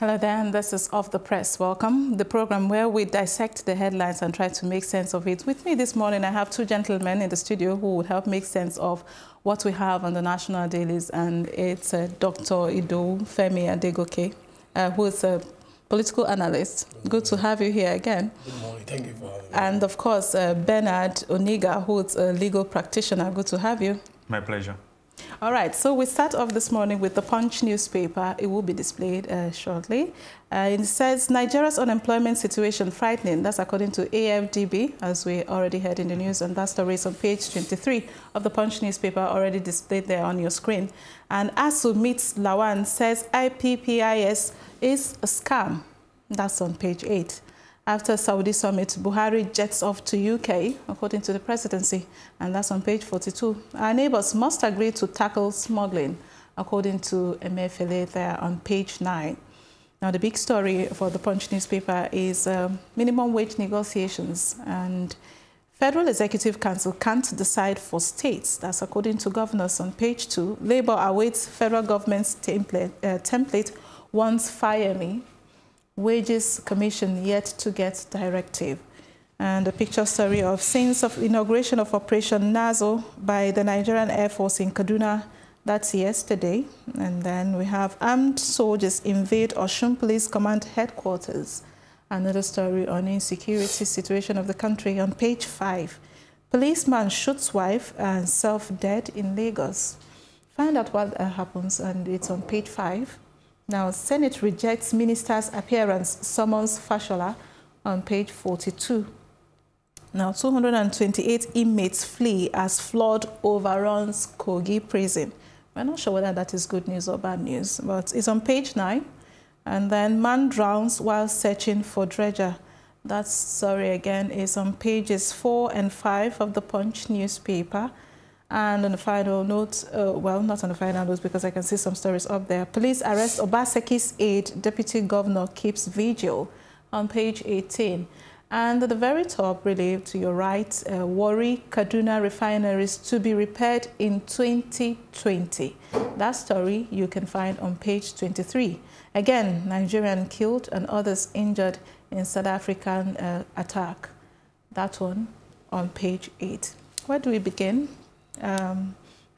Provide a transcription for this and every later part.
Hello there, and this is Off The Press. Welcome, the program where we dissect the headlines and try to make sense of it. With me this morning, I have two gentlemen in the studio who will help make sense of what we have on the national dailies, and it's Dr. Idowu Femi Adegoke, who is a political analyst. Good to have you here again. Good morning, thank you for having me. And of course, Bernard Oniga, who is a legal practitioner. Good to have you. My pleasure. All right, so we start off this morning with the Punch newspaper. It will be displayed shortly. It says, Nigeria's unemployment situation frightening. That's according to AFDB, as we already heard in the news. And that story is on page 23 of the Punch newspaper, already displayed there on your screen. And ASUU meets Lawan, says IPPIS is a scam. That's on page 8. After Saudi summit, Buhari jets off to UK, according to the presidency, and that's on page 42. Our neighbours must agree to tackle smuggling, according to Emefiele there on page 9. Now, the big story for the Punch newspaper is minimum wage negotiations, and Federal Executive Council can't decide for states. That's according to governors on page 2. Labour awaits federal government's template once fire me. Wages Commission yet to get directive. And a picture story of scenes of inauguration of Operation Nazo by the Nigerian Air Force in Kaduna. That's yesterday. And then we have armed soldiers invade Osun Police Command headquarters. Another story on insecurity situation of the country on page 5. Policeman shoots wife and self-dead in Lagos. Find out what happens, and it's on page 5. Now, Senate rejects minister's appearance, summons Fashola on page 42. Now, 228 inmates flee as flood overruns Kogi prison. We're not sure whether that is good news or bad news, but it's on page 9. And then man drowns while searching for dredger. That story again is on pages 4 and 5 of the Punch newspaper. And on the final note, well, not on the final note, because I can see some stories up there. Police arrest Obaseki's aide, deputy governor keeps vigil on page 18. And at the very top, really, to your right, Warri Kaduna refineries to be repaired in 2020. That story you can find on page 23. Again, Nigerian killed and others injured in South African attack. That one on page 8. Where do we begin?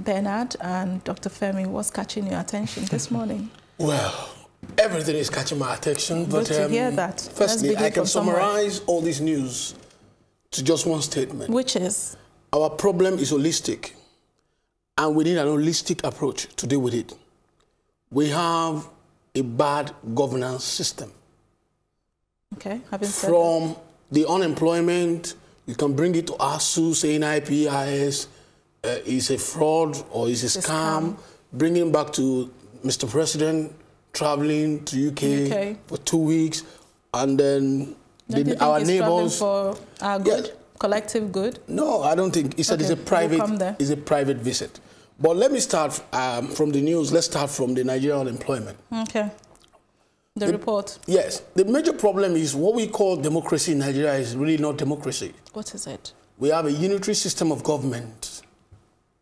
Bernard and Dr. Femi, what's catching your attention this morning? Well, everything is catching my attention, but good to hear that. Firstly, I can summarize all this news to just one statement. Which is? Our problem is holistic, and we need an holistic approach to deal with it. We have a bad governance system. Okay, having said from that, the unemployment, you can bring it to ASUU, saying IPPIS, is a fraud or is a scam, bringing back to Mr. President, traveling to UK for 2 weeks, and then our neighbors for our good, collective good. No, I don't think. He said it's a private, visit. But let me start from the news. Let's start from the Nigerian unemployment. Okay. The report. Yes. The major problem is what we call democracy in Nigeria is really not democracy. What is it? We have a unitary system of government.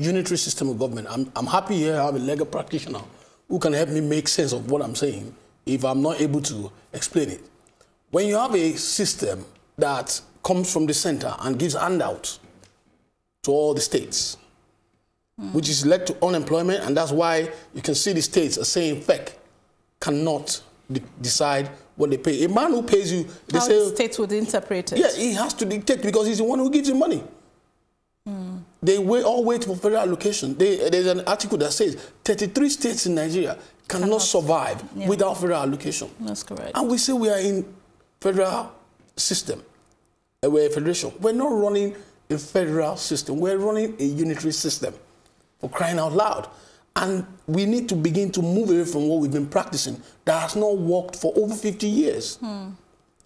Unitary system of government. I'm happy here I have a legal practitioner who can help me make sense of what I'm saying if I'm not able to explain it. When you have a system that comes from the center and gives handouts to all the states, which is led to unemployment, and that's why you can see the states are saying FEC cannot decide what they pay. A man who pays you, they say, the states would interpret it. Yeah, he has to dictate because he's the one who gives you money. They all wait for federal allocation. There's an article that says 33 states in Nigeria cannot survive without federal allocation. That's correct. And we say we are in federal system, we're a federation. We're not running a federal system. We're running a unitary system, for crying out loud. And we need to begin to move away from what we've been practicing that has not worked for over 50 years.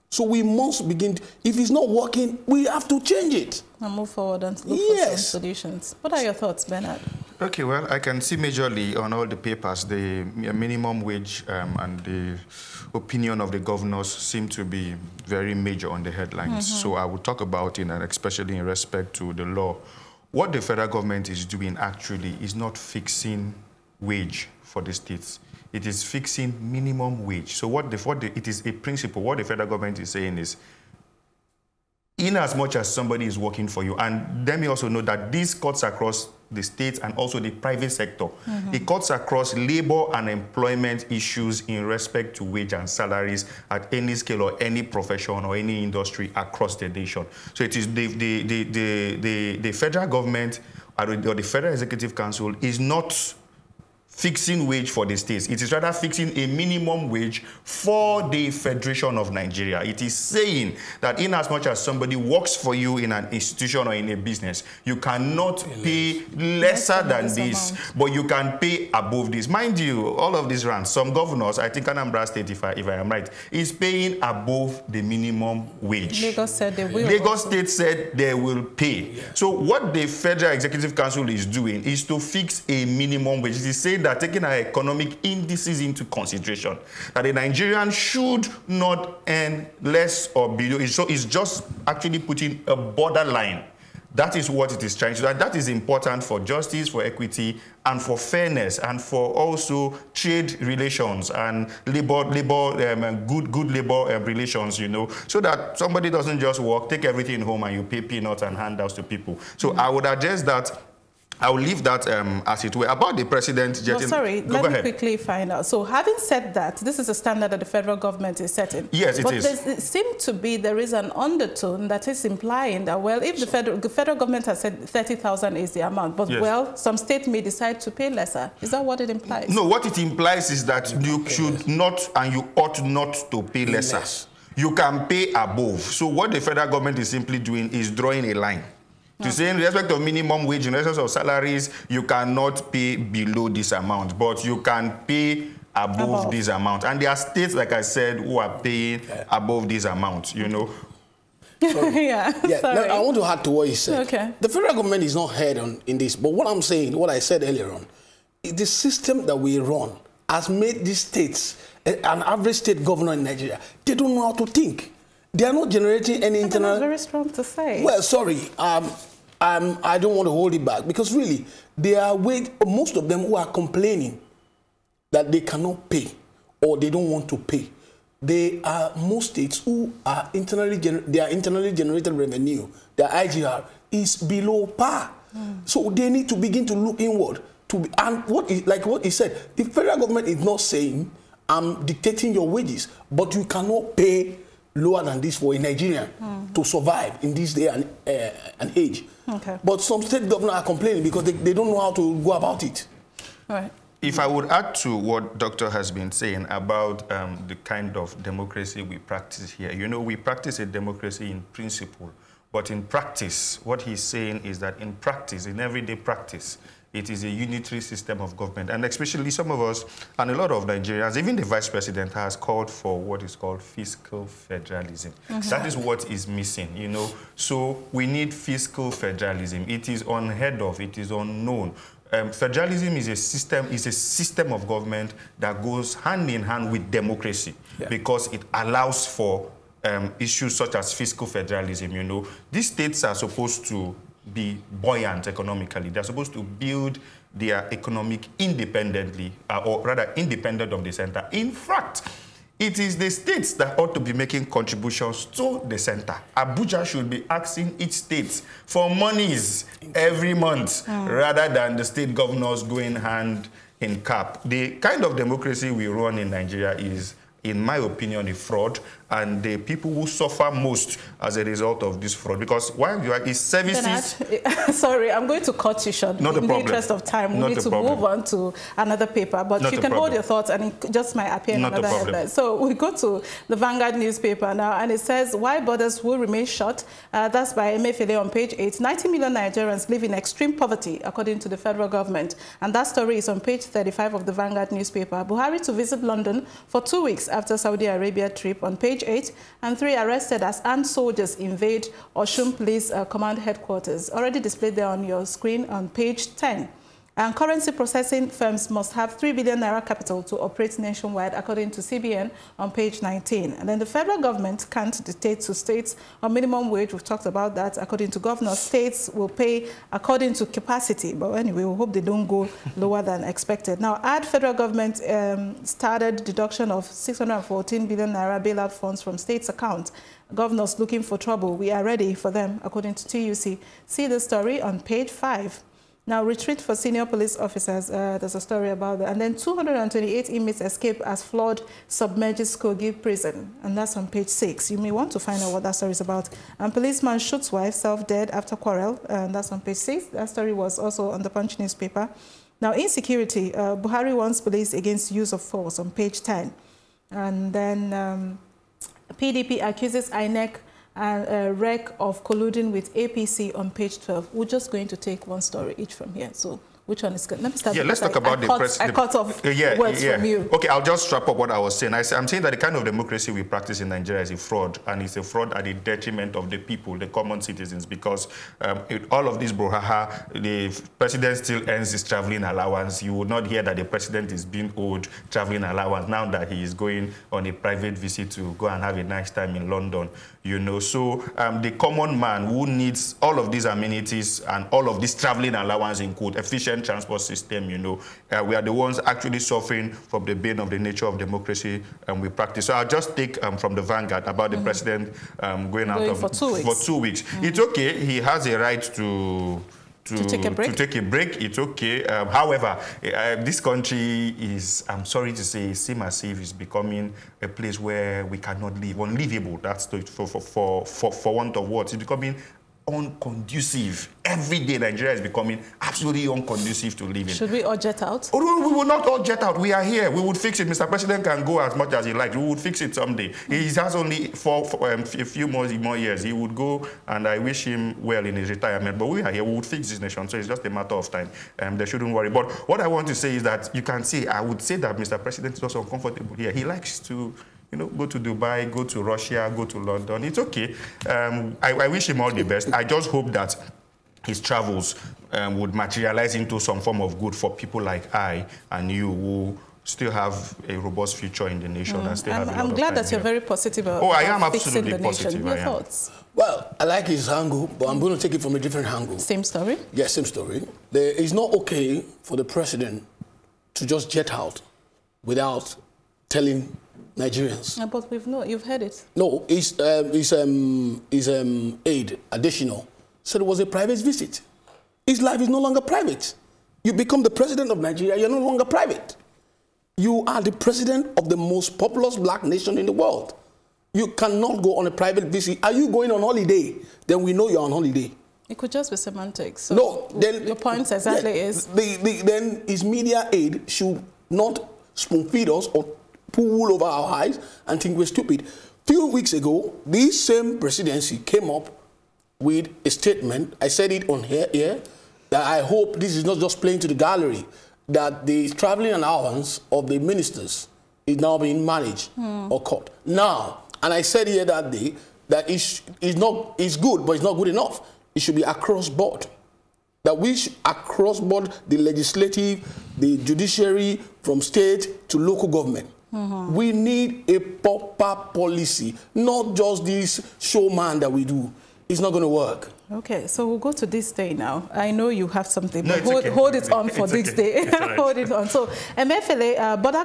So we must begin. If it's not working, we have to change it. And move forward and look for some solutions. What are your thoughts, Bernard? Okay, well, I can see majorly on all the papers, the minimum wage and the opinion of the governors seem to be very major on the headlines. So I will talk about it, and especially in respect to the law. What the federal government is doing actually is not fixing wage for the states. It is fixing minimum wage. So it is a principle. What the federal government is saying is, in as much as somebody is working for you, and then we also know that this cuts across the state and also the private sector. Mm-hmm. It cuts across labor and employment issues in respect to wage and salaries at any scale or any profession or any industry across the nation. So it is the federal government or the Federal Executive Council is not fixing wage for the states. It is rather fixing a minimum wage for the Federation of Nigeria. It is saying that in as much as somebody works for you in an institution or in a business, you cannot pay lesser than this, but you can pay above this. Mind you, all of these rants, some governors, I think Anambra State, if I am right, is paying above the minimum wage. Lagos said they will. Lagos State said they will pay. Yeah. So what the Federal Executive Council is doing is to fix a minimum wage. It is saying that taking our economic indices into consideration, that a Nigerian should not earn less or below. So it's just actually putting a borderline. That is what it is trying to do. And that is important for justice, for equity, and for fairness, and for also trade relations and good labor relations, you know, so that somebody doesn't just work, take everything home, and you pay peanuts and handouts to people. So I would address that. I'll leave that as it were. About the president... No, sorry, let me quickly find out. So having said that, this is a standard that the federal government is setting. Yes, it is. But it seems to be there is an undertone that is implying that, well, if the federal government has said 30,000 is the amount, but, yes, well, some state may decide to pay lesser. Is that what it implies? No, what it implies is that you should not and you ought not to pay lesser. You can pay above. So what the federal government is simply doing is drawing a line. To say in respect of minimum wage, in respect of salaries, you cannot pay below this amount, but you can pay above this amount. And there are states, like I said, who are paying above this amount, you know. So, now, I want to add to what you said. Okay. The federal government is not heard on in this, but what I'm saying, what I said earlier on, is the system that we run has made these states, an average state governor in Nigeria, they don't know how to think. They are not generating any internal... That's very strong to say. Well, sorry. I don't want to hold it back because really, they are most of them who are complaining that they cannot pay or they don't want to pay. They are most states who are internally generated revenue, their IGR is below par. Mm. So they need to begin to look inward. And like what he said, the federal government is not saying, I'm dictating your wages, but you cannot pay lower than this for a Nigerian to survive in this day and age. Okay. But some state governors are complaining because they don't know how to go about it. All right. If I would add to what Doctor has been saying about the kind of democracy we practice here, you know, we practice a democracy in principle, but in practice, what he's saying is that in practice, in everyday practice, it is a unitary system of government. And especially some of us, and a lot of Nigerians, even the vice president has called for what is called fiscal federalism. Mm-hmm. That is what is missing, you know. So we need fiscal federalism. It is unheard of, it is unknown. Federalism is a system of government that goes hand in hand with democracy because it allows for issues such as fiscal federalism, you know. These states are supposed to be buoyant economically. They're supposed to build their economic independently, or rather independent of the center. In fact, it is the states that ought to be making contributions to the center. Abuja should be asking each state for monies every month rather than the state governors going hand in cap. The kind of democracy we run in Nigeria is, in my opinion, a fraud, and the people who suffer most as a result of this fraud. Because while you are in services... Sorry, I'm going to cut you short. Not a problem. In the interest of time, we need to move on to another paper. But you can hold your thoughts, and it just might appear in another headline. So we go to the Vanguard newspaper now, and it says, why borders will remain shut? That's by Emefiele on page 8. 90 million Nigerians live in extreme poverty, according to the federal government. And that story is on page 35 of the Vanguard newspaper. Buhari to visit London for 2 weeks after Saudi Arabia trip on page 8, and 3 arrested as armed soldiers invade Oshiomhole Police Command Headquarters, already displayed there on your screen on page 10. And currency processing firms must have 3 billion naira capital to operate nationwide, according to CBN on page 19. And then the federal government can't dictate to states on minimum wage. We've talked about that. According to governors, states will pay according to capacity. But anyway, we hope they don't go lower than expected. Now, add federal government started deduction of 614 billion naira bailout funds from states' accounts. Governors looking for trouble. We are ready for them, according to TUC. See the story on page 5. Now, retreat for senior police officers. There's a story about that. And then 228 inmates escape as flood submerges Kogi prison. And that's on page 6. You may want to find out what that story is about. And policeman shoots wife, self-dead after quarrel. And that's on page 6. That story was also on the Punch newspaper. Now, insecurity. Buhari warns police against use of force on page 10. And then PDP accuses INEC and a wreck of colluding with APC on page 12. We're just going to take one story each from here. So which one is good? Let me start. Yeah, let's talk about the press. I cut off words from you. Okay, I'll just wrap up what I was saying. I'm saying that the kind of democracy we practice in Nigeria is a fraud, and it's a fraud at the detriment of the people, the common citizens, because with all of this brouhaha, the president still earns his traveling allowance. You would not hear that the president is being owed traveling allowance now that he is going on a private visit to go and have a nice time in London. You know, so the common man who needs all of these amenities and all of this traveling allowance, in quote, efficient transport system, you know, we are the ones actually suffering from the bane of the nature of democracy and we practice. So I'll just take from the Vanguard about the president going out for two weeks. It's okay, he has a right to take a break, it's okay. However, this country is, I'm sorry to say, seems as if it's becoming a place where we cannot live, unlivable. That's for want of words. It's becoming unconducive. Every day, Nigeria is becoming absolutely unconducive to living. Should we all jet out? Oh, no, we will not all jet out. We are here. We would fix it. Mr. President can go as much as he likes. We would fix it someday. He has only a few more years. He would go, and I wish him well in his retirement. But we are here. We would fix this nation. So it's just a matter of time. They shouldn't worry. But what I want to say is that you can see, I would say that Mr. President is also uncomfortable here. He likes to, you know, go to Dubai, go to Russia, go to London. It's okay. I wish him all the best. I just hope that his travels would materialize into some form of good for people like I and you who still have a robust future in the nation and still have a lot of time. I'm glad that you're very positive about fixing the nation. Oh, I am absolutely positive. Your thoughts? Well, I like his angle, but I'm going to take it from a different angle. Same story? Yeah, same story. It's not okay for the president to just jet out without telling Nigerians. Yeah, but you've heard it. No, his aid, additional, said it was a private visit. His life is no longer private. You become the president of Nigeria, you're no longer private. You are the president of the most populous black nation in the world. You cannot go on a private visit. Are you going on holiday? Then we know you're on holiday. It could just be semantics. So no, then your point exactly is... Then his media aid should not spoon-feed us or pull wool over our eyes and think we're stupid. A few weeks ago, this same presidency came up with a statement. I said it on here that I hope this is not just playing to the gallery, that the traveling allowance of the ministers is now being managed or cut. Now, and I said here that day that it's good, but it's not good enough. It should be across board. That we should across board the legislative, the judiciary, from state to local government. We need a proper policy, not just this showman that we do. It's not going to work. Okay, so we'll go to This Day now. I know you have something, but hold it on for This Day. Hold it on. So MFLA, border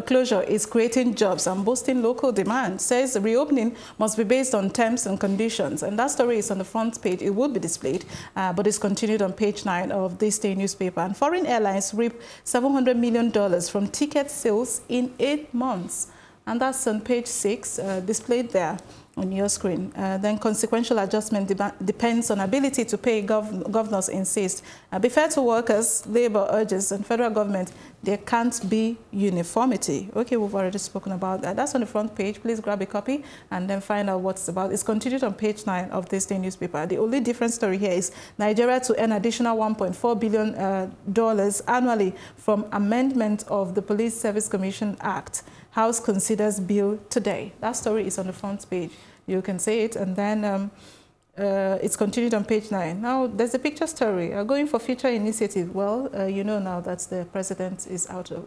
closure is creating jobs and boosting local demand, says reopening must be based on terms and conditions. And that story is on the front page. It will be displayed, but it's continued on page 9 of This Day newspaper. And foreign airlines reap $700 million from ticket sales in 8 months. And that's on page 6, displayed there on your screen. Then consequential adjustment depends on ability to pay, governors insist. Be fair to workers, labor urges, and federal government, there can't be uniformity. Okay, we've already spoken about that. That's on the front page. Please grab a copy and then find out what it's about. It's continued on page 9 of This Day newspaper. The only different story here is Nigeria to earn additional $1.4 billion annually from amendment of the Police Service Commission Act. House considers bill today. That story is on the front page. You can see it. And then It's continued on page 9. Now, there's a picture story. Going for future initiative. Well, you know now that the president is out of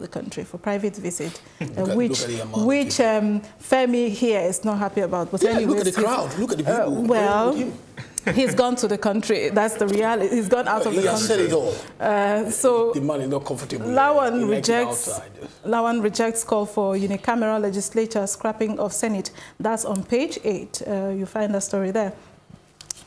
the country for private visit, which Femi here is not happy about. But yeah, look at the crowd. Look at the people. Well, he's gone to the country. That's the reality. He's gone out of the country. He has said it all. So the man is not comfortable. Lawan rejects call for unicameral legislature, scrapping of Senate. That's on page 8. You find that story there.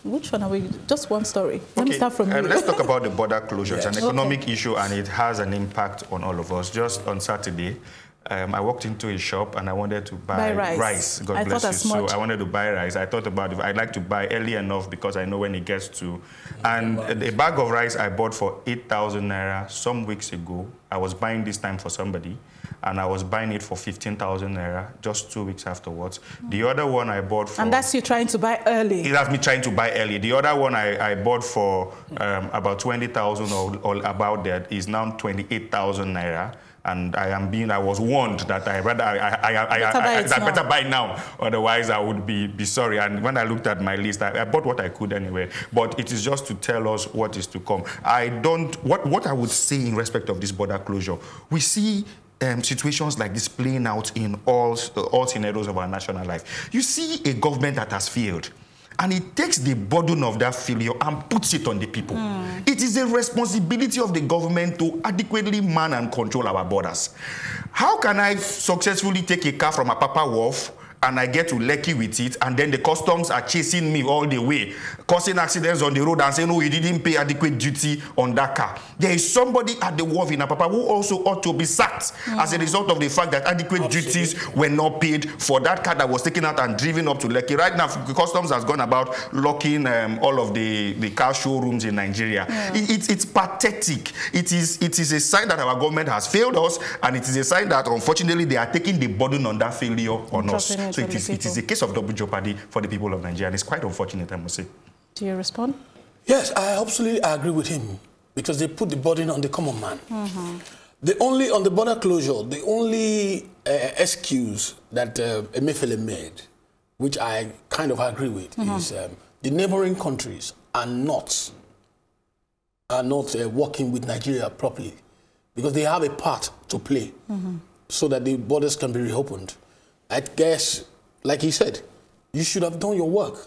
Which one are we? Just one story. Let me start from you. Let's talk about the border closure. Yes. It's an economic issue, and it has an impact on all of us. Just on Saturday, I walked into a shop and I wanted to buy rice. God bless you. So I wanted to buy rice. I thought about it. I'd like to buy early enough because I know when it gets to. And a bag of rice I bought for 8,000 naira some weeks ago. I was buying this time for somebody, and I was buying it for 15,000 naira just 2 weeks afterwards. The other one I bought for... And that's you trying to buy early. That's me trying to buy early. The other one I bought for about 20,000 or about that is now 28,000 naira. And I was warned that I better buy now, otherwise I would be sorry. And when I looked at my list, I bought what I could anyway. But it is just to tell us what is to come. What I would say in respect of this border closure, we see situations like this playing out in all scenarios of our national life. You see a government that has failed. And it takes the burden of that failure and puts it on the people. Mm. It is a responsibility of the government to adequately man and control our borders. How can I successfully take a car from Apapa Wharf and I get to Lekki with it, and then the customs are chasing me all the way, causing accidents on the road and saying, no, you didn't pay adequate duty on that car? There is somebody at the wharf in Apapa who also ought to be sacked as a result of the fact that adequate duties were not paid for that car that was taken out and driven up to Lekki. Right now, customs has gone about locking all of the car showrooms in Nigeria. Yeah. It's pathetic. It is a sign that our government has failed us, and it is a sign that, unfortunately, they are taking the burden on that failure on us. So it is a case of double jeopardy for the people of Nigeria, and it's quite unfortunate, I must say. Do you respond? Yes, I absolutely agree with him, because they put the burden on the common man. Mm-hmm. On the border closure, the only excuse that Emefiele made, which I kind of agree with, is the neighboring countries are not working with Nigeria properly, because they have a part to play so that the borders can be reopened. I guess, like he said, you should have done your work,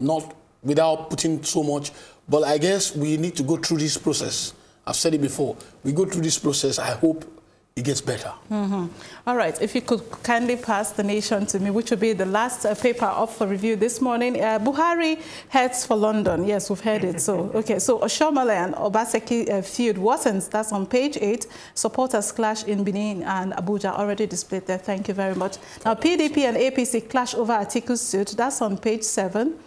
not without putting so much. But I guess we need to go through this process. I've said it before. We go through this process. I hope it gets better. Mm-hmm. All right. If you could kindly pass the nation to me, which will be the last paper up for review this morning. Buhari heads for London. Yes, we've heard it. So, okay. So, Oshiomhole and Obaseki feud worsens. That's on page 8. Supporters clash in Benin and Abuja, already displayed there. Thank you very much. Now, PDP and APC clash over Atiku suit. That's on page 7.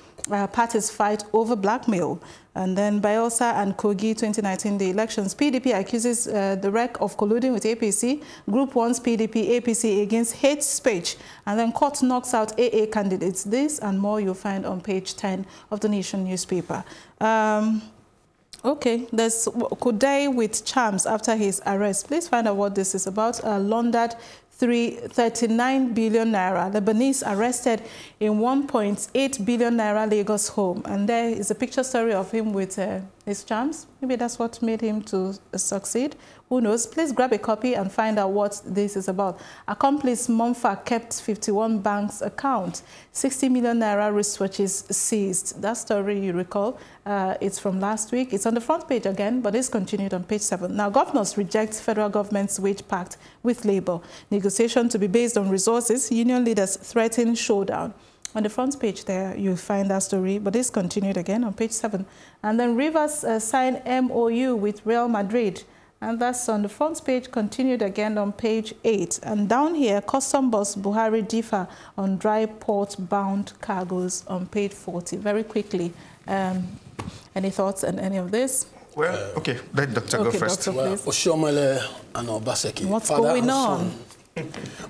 Parties fight over blackmail. And then Bayelsa and Kogi 2019, the elections. PDP accuses the REC of colluding with APC. Group 1's PDP, APC against hate speech. And then court knocks out AA candidates. This and more you'll find on page 10 of the Nation newspaper. Okay, there's Kudai with charms after his arrest. Please find out what this is about. Laundered 39 billion naira. Lebanese arrested in 1.8 billion naira Lagos home. And there is a picture story of him with his charms. Maybe that's what made him to succeed. Who knows? Please grab a copy and find out what this is about. Accomplice Mompha kept 51 banks' account. 60 million naira wristwatches seized. That story you recall. It's from last week. It's on the front page again, but it's continued on page 7. Now, governors reject federal government's wage pact with Labour. Negotiation to be based on resources. Union leaders threaten showdown. On the front page there, you'll find that story, but it's continued again on page 7. And then Rivers sign MOU with Real Madrid. And that's on the front page, continued again on page 8. And down here, Custom Boss Buhari differ on dry port-bound cargoes on page 40. Very quickly. Any thoughts on any of this? Well, okay, let Doctor go first. Doctor, well, Oshiomhole and Obaseki. What's going on?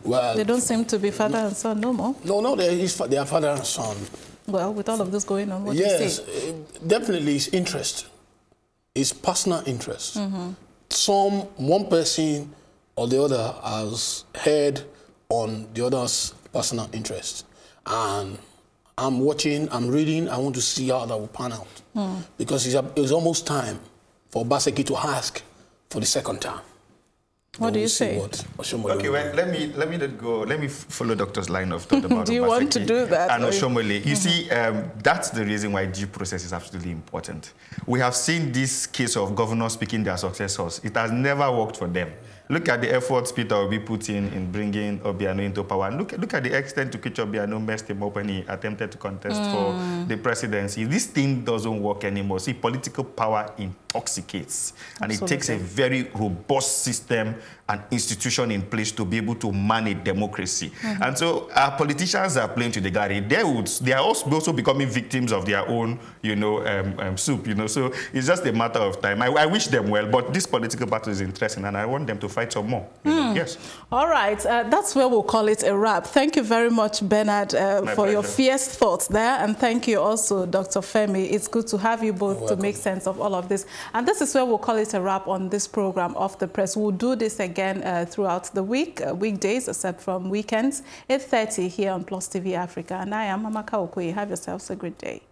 Well, they don't seem to be father and son no more. No, they are father and son. Well, with all of this going on, what do you say? Definitely it's interest. It's personal interest. Mm-hmm. One person or the other has heard on the other's personal interest. And I'm watching, I'm reading, I want to see how that will pan out. Mm. Because it's almost time for Obaseki to ask for the second term. What do you say? Okay, well, let me follow Doctor's line of thought about Obaseki. Do you want to do that? And Oshiomhole. You see, that's the reason why due process is absolutely important. We have seen this case of governors picking their successors. It has never worked for them. Look at the efforts Peter Obi put in bringing Obiano into power. Look at the extent to which Obiano messed him up when he attempted to contest for the presidency. This thing doesn't work anymore. See, political power intoxicates. And absolutely. It takes a very robust system and institution in place to be able to manage democracy. Mm-hmm. And so our politicians are playing to the gallery. They are also becoming victims of their own, soup, So it's just a matter of time. I wish them well, but this political battle is interesting, and I want them to fight some more. Yes. All right. That's where we'll call it a wrap. Thank you very much, Bernard, for your fierce thoughts there. And thank you also, Dr. Femi. It's good to have you both to make sense of all of this. And this is where we'll call it a wrap on this program, Off The Press. We'll do this again throughout the week, weekdays, except from weekends, 8:30 here on Plus TV Africa. And I am Amaka Okoye. Have yourselves a great day.